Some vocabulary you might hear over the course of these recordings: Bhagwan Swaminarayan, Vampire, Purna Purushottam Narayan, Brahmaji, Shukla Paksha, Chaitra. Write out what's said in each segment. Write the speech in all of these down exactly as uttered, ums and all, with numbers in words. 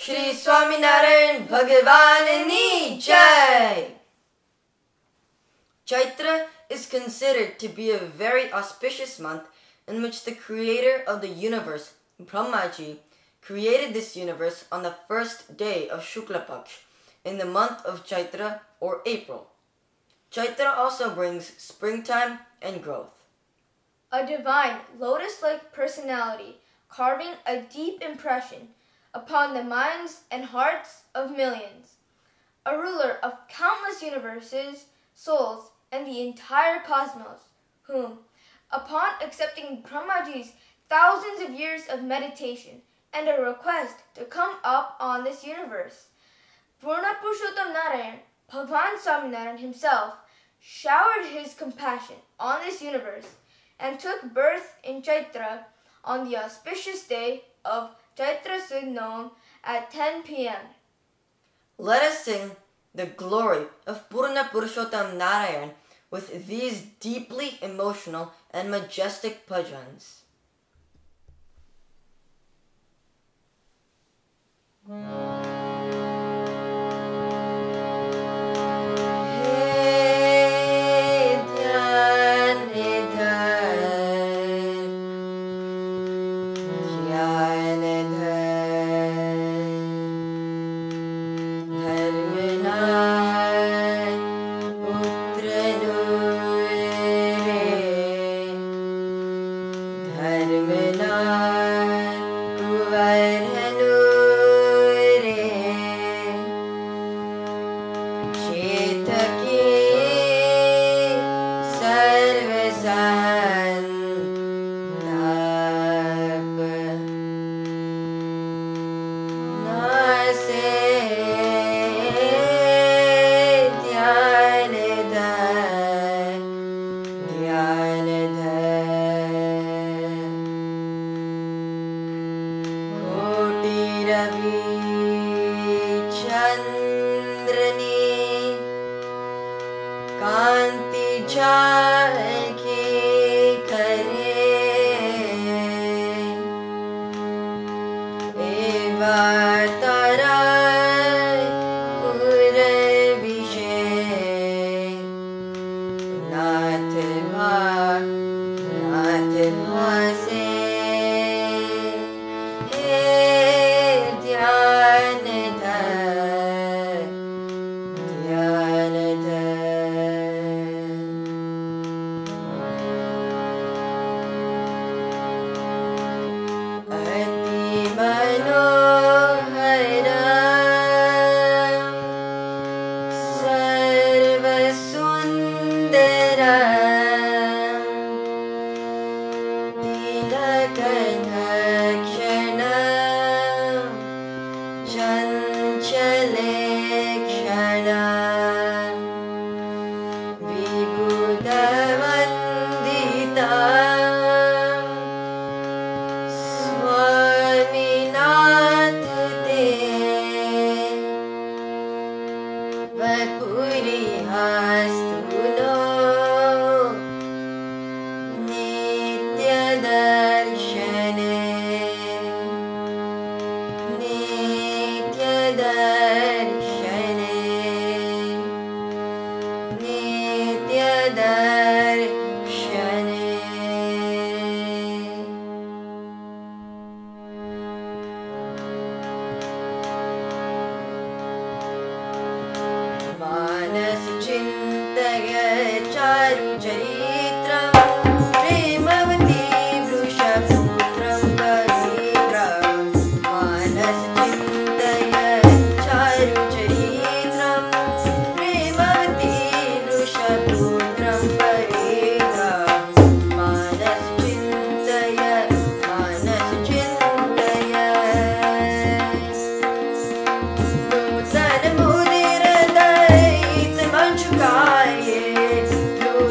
श्री स्वामीनारायण भगवान की जय. Chaitra is considered to be a very auspicious month in which the creator of the universe, Brahmaji, created this universe on the first day of Shukla Paksha in the month of Chaitra or April. Chaitra also brings springtime and growth. A divine, lotus-like personality carving a deep impression upon the minds and hearts of millions. A ruler of countless universes, souls, and the entire cosmos, whom, upon accepting Brahmaji's thousands of years of meditation and a request to come up on this universe, Purna Purushottam Narayan, Bhagwan Swaminarayan himself, showered his compassion on this universe and took birth in Chaitra on the auspicious day of Chaitra Sud Noam at ten p m Let us sing the glory of Purna Purushottam Narayan with these deeply emotional and majestic bhajans. Mm.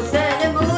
Then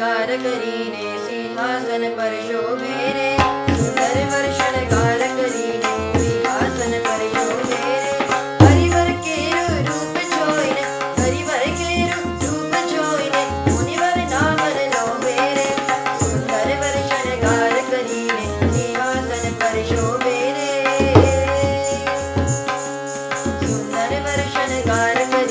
वर्षणगार करीने सिंहासन पर शोभे रे, सुंदर वर्षणगार करीने सिंहासन पर शोभे रे। हरिवर के रूप छोइने, हरिवर के रूप छोइने, मुनिवर नावर लोभे रे, सुंदर वर्षणगार करीने सिंहासन पर शोभे रे, सुंदर वर्षणगार करीने सिंहासन पर शोभे रे।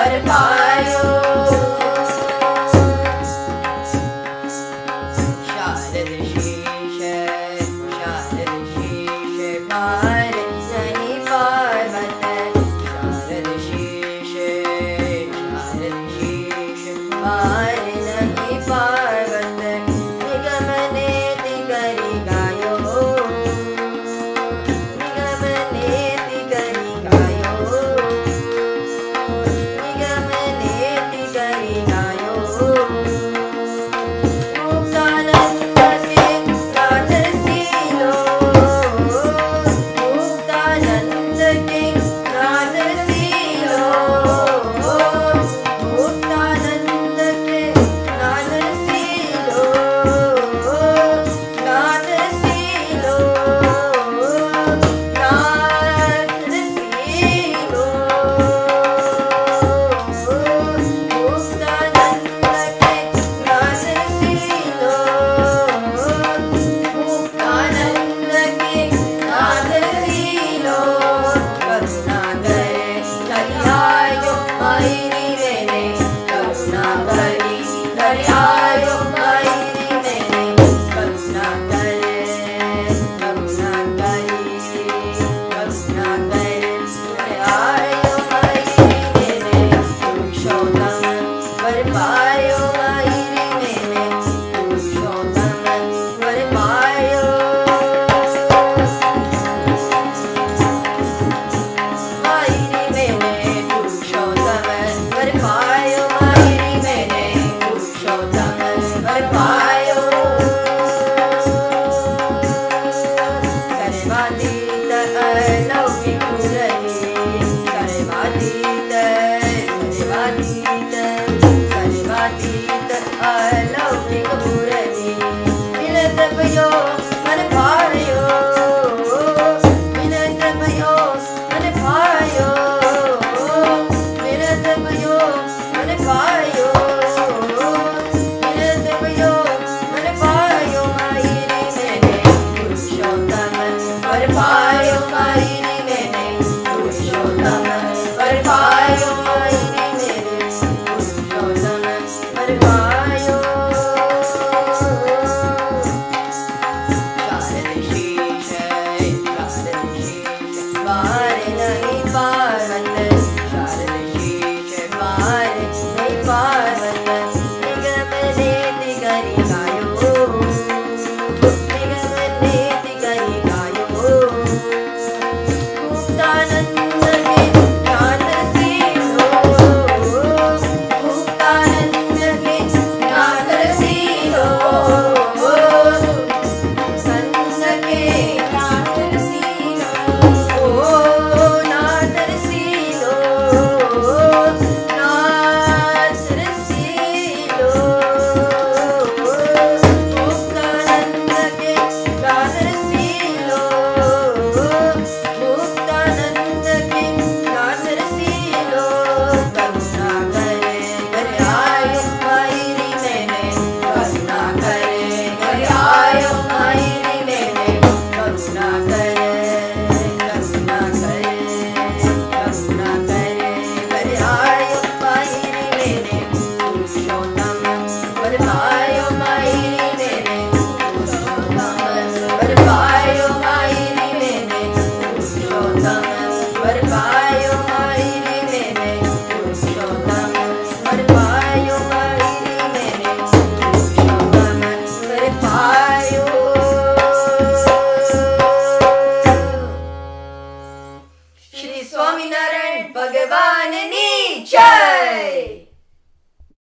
Let it आए।